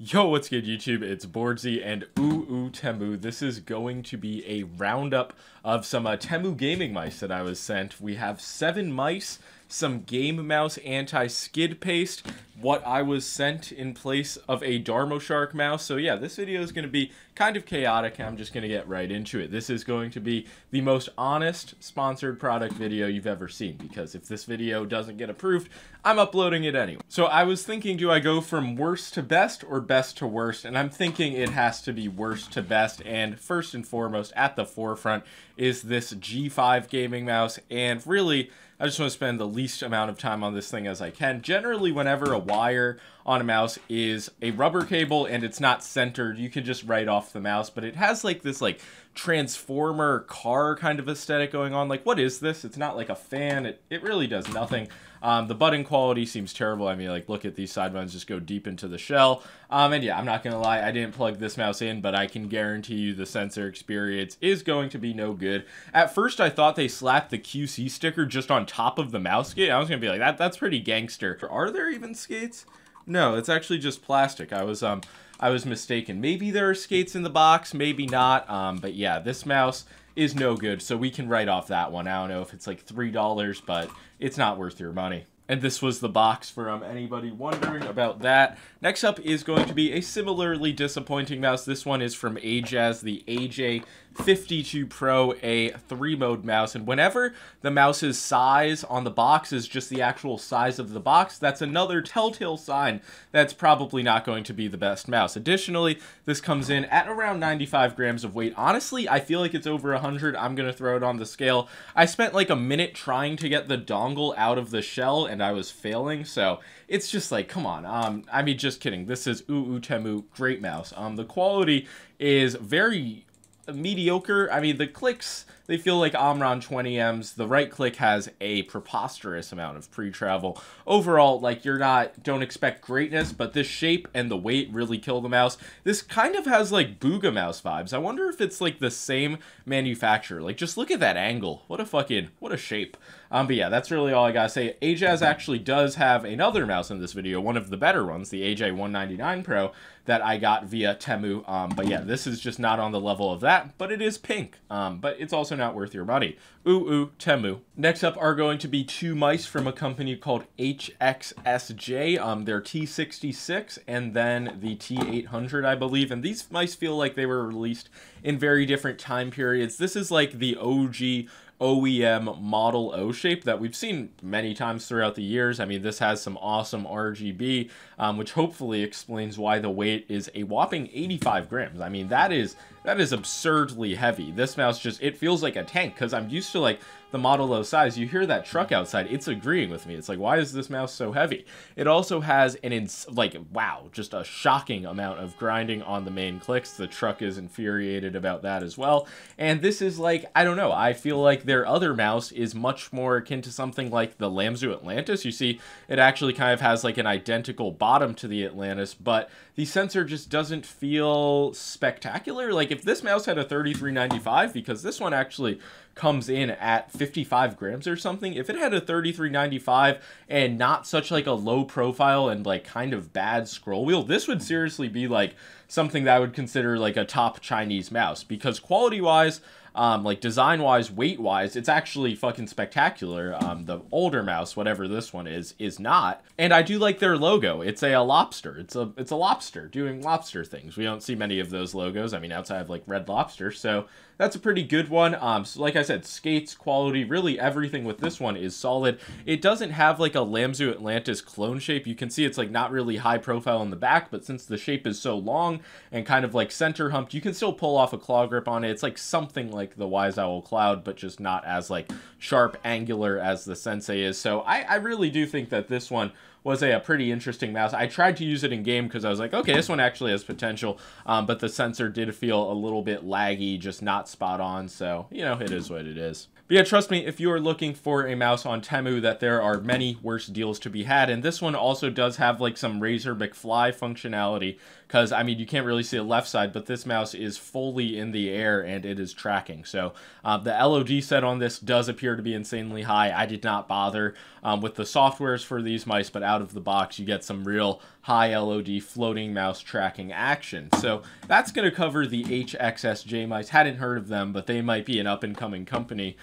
Yo, what's good YouTube? It's Boardzy and Ooh Ooh Temu. This is going to be a roundup of some Temu gaming mice that I was sent. We have 7 mice, some Game Mouse anti-skid paste, what I was sent in place of a Dharma Shark mouse. So yeah, this video is going to be kind of chaotic. I'm just going to get right into it. This is going to be the most honest sponsored product video you've ever seen, because if this video doesn't get approved, I'm uploading it anyway. So I was thinking, do I go from worst to best or best to worst? And I'm thinking it has to be worst to best. And first and foremost, at the forefront is this G5 gaming mouse. And really, I just want to spend the least amount of time on this thing as I can. Generally, whenever a wire on a mouse is a rubber cable and it's not centered, you can just write off the mouse, but it has like this like transformer car kind of aesthetic going on. Like, what is this? It's not like a fan. It really does nothing. The button quality seems terrible. I mean, like, look at these side buttons just go deep into the shell. And yeah, I'm not gonna lie, I didn't plug this mouse in, but I can guarantee you the sensor experience is going to be no good. At first, I thought they slapped the QC sticker just on top of the mouse skate. I was gonna be like, that's pretty gangster. Are there even skates? No, it's actually just plastic. I was mistaken. Maybe there are skates in the box, maybe not. But yeah, this mouse is no good, so we can write off that one. I don't know if it's like $3, but it's not worth your money. And this was the box for anybody wondering about that. Next up is going to be a similarly disappointing mouse. This one is from Ajazz, the AJ52 Pro, a 3-mode mouse. And whenever the mouse's size on the box is just the actual size of the box, that's another telltale sign that's probably not going to be the best mouse. Additionally, this comes in at around 95 grams of weight. Honestly, I feel like it's over 100. I'm going to throw it on the scale. I spent like a minute trying to get the dongle out of the shell, and I was failing, so it's just like, come on. I mean, just kidding. This is Ooh Ooh Temu, great mouse. The quality is very mediocre. I mean, the clicks, they feel like Omron 20Ms. The right click has a preposterous amount of pre-travel. Overall, like, don't expect greatness, but this shape and the weight really kill the mouse. This kind of has like Booga Mouse vibes. I wonder if it's like the same manufacturer. Like, just look at that angle. What a shape. But yeah, that's really all I gotta say. Ajazz actually does have another mouse in this video, one of the better ones, the AJ199 Pro, that I got via Temu. But yeah, this is just not on the level of that, but it is pink. But it's also not worth your money. Ooh Ooh Temu. Next up are going to be 2 mice from a company called HXSJ. They're T66 and then the T800, I believe. And these mice feel like they were released in very different time periods. This is like the OG OEM Model O shape that we've seen many times throughout the years. I mean, this has some awesome RGB, which hopefully explains why the weight is a whopping 85 grams. I mean, that is absurdly heavy. This mouse just, it feels like a tank, because I'm used to like the Model O size. You hear that truck outside, it's agreeing with me. It's like, why is this mouse so heavy? It also has just a shocking amount of grinding on the main clicks. The truck is infuriated about that as well. And this is like, I don't know, I feel like their other mouse is much more akin to something like the Lamzu Atlantis. You see, it actually kind of has like an identical bottom to the Atlantis, but the sensor just doesn't feel spectacular. Like, if this mouse had a 3395, because this one actually comes in at 55 grams or something, if it had a 3395 and not such like a low profile and like kind of bad scroll wheel, this would seriously be like something that I would consider like a top Chinese mouse, because quality wise, like design wise, weight wise, it's actually fucking spectacular. The older mouse, whatever this one is not. And I do like their logo. It's a lobster. It's a lobster doing lobster things. We don't see many of those logos, I mean, outside of like Red Lobster. So that's a pretty good one. So like I said, skates, quality, really everything with this one is solid. It doesn't have like a Lamzu Atlantis clone shape. You can see it's like not really high profile in the back, but since the shape is so long and kind of like center humped, you can still pull off a claw grip on it. It's like something like the Wise Owl Cloud, but just not as like sharp angular as the Sensei is. So I really do think that this one was a pretty interesting mouse. I tried to use it in game because I was like, okay, this one actually has potential, but the sensor did feel a little bit laggy, just not spot on. So, you know, it is what it is. But yeah, trust me, if you are looking for a mouse on Temu, that there are many worse deals to be had. And this one also does have like some Razer McFly functionality, because I mean, you can't really see the left side, but this mouse is fully in the air and it is tracking. So the LOD set on this does appear to be insanely high. I did not bother with the softwares for these mice, but out out of the box, you get some real high LOD floating mouse tracking action. So that's going to cover the HXSJ mice. Hadn't heard of them, but they might be an up-and-coming company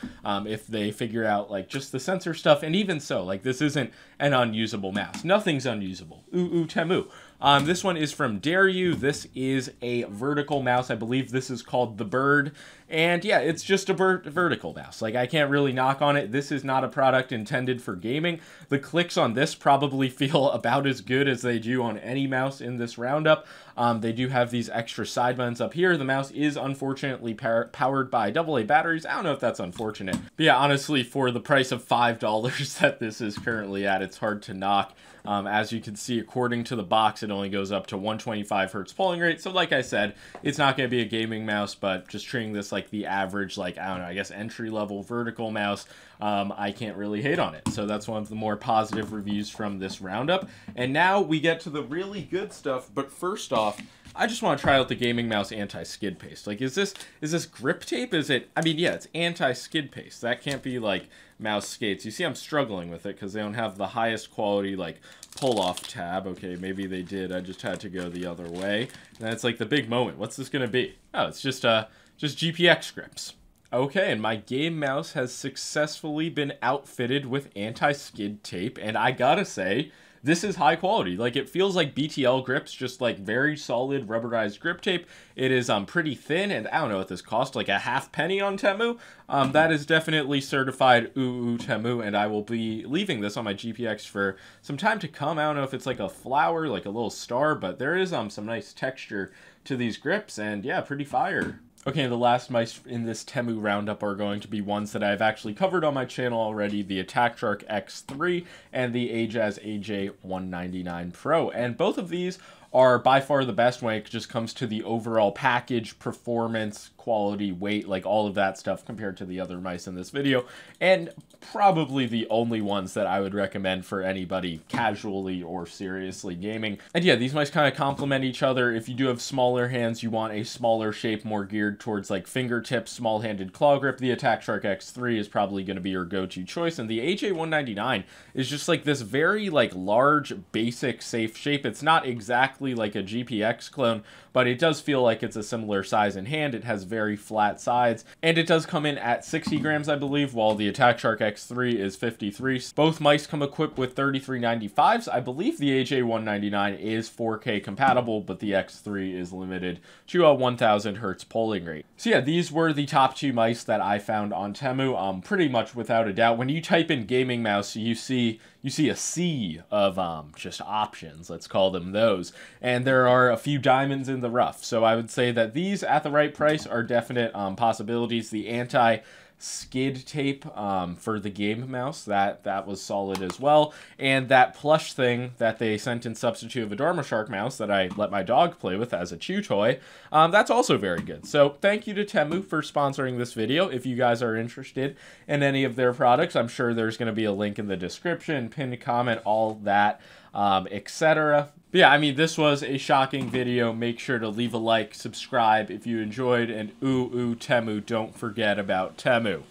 if they figure out like just the sensor stuff. And even so, like this isn't an unusable mouse. Nothing's unusable. Ooh Ooh Temu. This one is from Dare You. This is a vertical mouse. I believe this is called The Bird. And yeah, it's just a vertical mouse. Like, I can't really knock on it. This is not a product intended for gaming. The clicks on this probably feel about as good as they do on any mouse in this roundup. They do have these extra side buttons up here. The mouse is unfortunately powered by AA batteries. I don't know if that's unfortunate. But yeah, honestly, for the price of $5 that this is currently at, it's hard to knock. As you can see, according to the box, it only goes up to 125 hertz polling rate. So like I said, it's not going to be a gaming mouse, but just treating this like the average, like, I don't know, I guess entry-level vertical mouse, I can't really hate on it. So that's one of the more positive reviews from this roundup. And now we get to the really good stuff. But first off, I just want to try out the gaming mouse anti-skid paste. Like, is this grip tape? Is it, I mean, yeah, it's anti-skid paste. That can't be like mouse skates. You see, I'm struggling with it because they don't have the highest quality, like, pull-off tab. Okay, maybe they did. I just had to go the other way. And that's like the big moment. What's this going to be? Oh, it's just GPX grips. Okay, and my game mouse has successfully been outfitted with anti-skid tape, and I gotta say, this is high quality. Like, it feels like BTL grips, just like very solid rubberized grip tape. It is pretty thin, and I don't know what this cost, like a half penny on Temu. That is definitely certified Ooh Ooh Temu, and I will be leaving this on my GPX for some time to come. I don't know if it's like a flower, like a little star, but there is some nice texture to these grips, and yeah, pretty fire. Okay, the last mice in this Temu roundup are going to be ones that I've actually covered on my channel already, the Attack Shark X3 and the Ajazz AJ199 Pro. And both of these are by far the best when it just comes to the overall package, performance, quality, weight, like all of that stuff compared to the other mice in this video, and probably the only ones that I would recommend for anybody casually or seriously gaming. And yeah, these mice kind of complement each other. If you do have smaller hands, you want a smaller shape, more geared towards like fingertips, small-handed claw grip, the Attack Shark X3 is probably going to be your go-to choice, and the AJ199 is just like this very like large, basic, safe shape. It's not exactly like a GPX clone, but it does feel like it's a similar size in hand. It has very flat sides, and it does come in at 60 grams, I believe, while the Attack Shark X3 is 53. Both mice come equipped with 3395s. I believe the AJ199 is 4K compatible, but the X3 is limited to a 1000 hertz polling rate. So yeah, these were the top two mice that I found on Temu. Pretty much without a doubt, when you type in gaming mouse, you see a sea of just options, let's call them those, and there are a few diamonds in the rough. So I would say that these at the right price are definite possibilities. The anti-skid tape for the game mouse, that was solid as well, and that plush thing that they sent in substitute of a Dharma Shark mouse that I let my dog play with as a chew toy, that's also very good. So thank you to Temu for sponsoring this video. If you guys are interested in any of their products, I'm sure there's going to be a link in the description, pinned comment, all that, etc. But yeah, I mean, this was a shocking video. Make sure to leave a like, subscribe if you enjoyed, and Ooh Ooh Temu, don't forget about Temu.